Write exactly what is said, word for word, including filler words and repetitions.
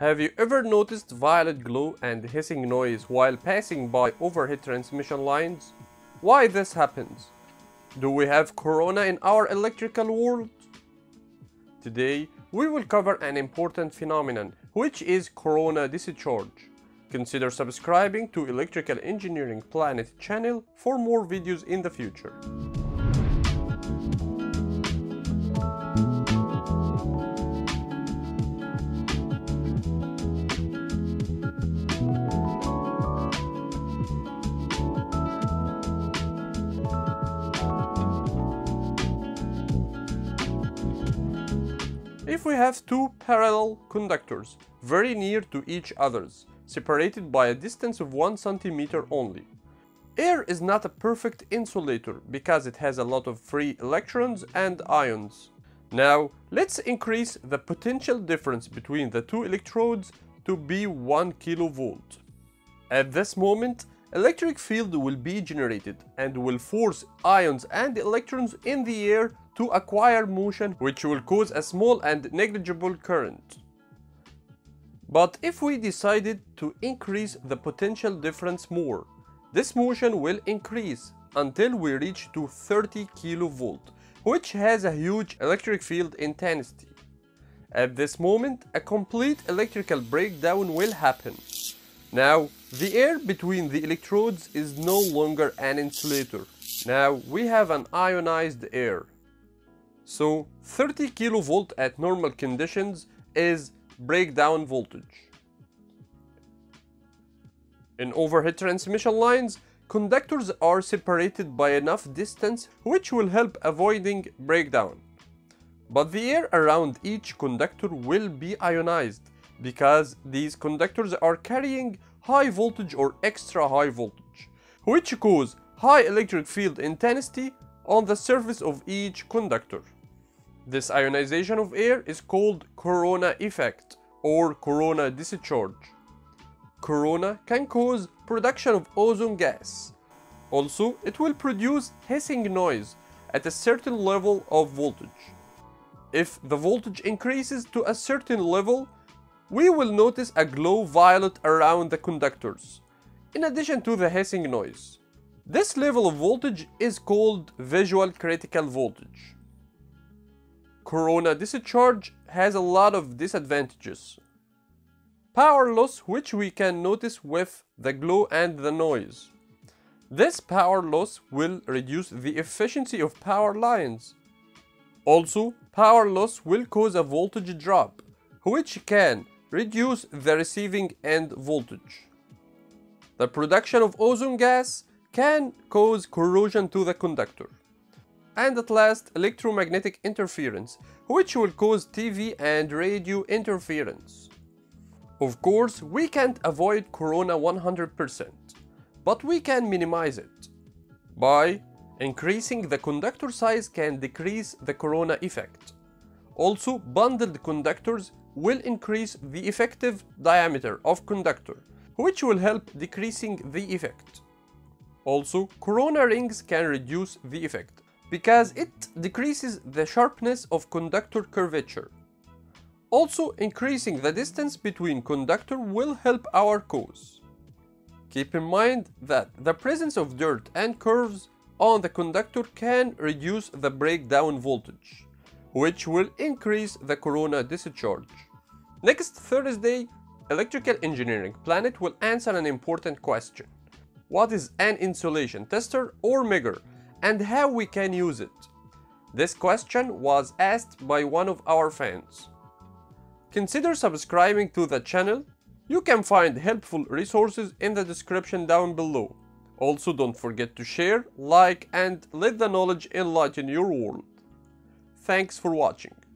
Have you ever noticed violet glow and hissing noise while passing by overhead transmission lines? Why this happens? Do we have corona in our electrical world? Today, we will cover an important phenomenon, which is corona discharge. Consider subscribing to Electrical Engineering Planet channel for more videos in the future. If we have two parallel conductors, very near to each others, separated by a distance of one centimeter only. Air is not a perfect insulator because it has a lot of free electrons and ions. Now, let's increase the potential difference between the two electrodes to be one kilovolt. At this moment, electric field will be generated and will force ions and electrons in the air to acquire motion, which will cause a small and negligible current. But if we decided to increase the potential difference more, this motion will increase until we reach to thirty kilovolt, which has a huge electric field intensity. At this moment, a complete electrical breakdown will happen. Now, the air between the electrodes is no longer an insulator. Now, we have an ionized air. So, thirty kilovolt at normal conditions is breakdown voltage. In overhead transmission lines, conductors are separated by enough distance which will help avoiding breakdown. But the air around each conductor will be ionized because these conductors are carrying high voltage or extra high voltage, which cause high electric field intensity on the surface of each conductor. This ionization of air is called corona effect or corona discharge. Corona can cause production of ozone gas. Also, it will produce hissing noise at a certain level of voltage. If the voltage increases to a certain level, we will notice a glow violet around the conductors, in addition to the hissing noise. This level of voltage is called visual critical voltage. Corona discharge has a lot of disadvantages. Power loss, which we can notice with the glow and the noise. This power loss will reduce the efficiency of power lines. Also, power loss will cause a voltage drop, which can reduce the receiving end voltage. The production of ozone gas can cause corrosion to the conductor. And at last, electromagnetic interference, which will cause T V and radio interference. Of course, we can't avoid corona one hundred percent, but we can minimize it. By increasing the conductor size can decrease the corona effect. Also, bundled conductors will increase the effective diameter of conductor, which will help decreasing the effect. Also, corona rings can reduce the effect, because it decreases the sharpness of conductor curvature. Also, increasing the distance between conductor will help our cause. Keep in mind that the presence of dirt and curves on the conductor can reduce the breakdown voltage, which will increase the corona discharge. Next Thursday, Electrical Engineering Planet will answer an important question. What is an insulation tester or megger, and how we can use it? This question was asked by one of our fans. Consider subscribing to the channel. You can find helpful resources in the description down below. Also, don't forget to share, like, and let the knowledge enlighten your world. Thanks for watching.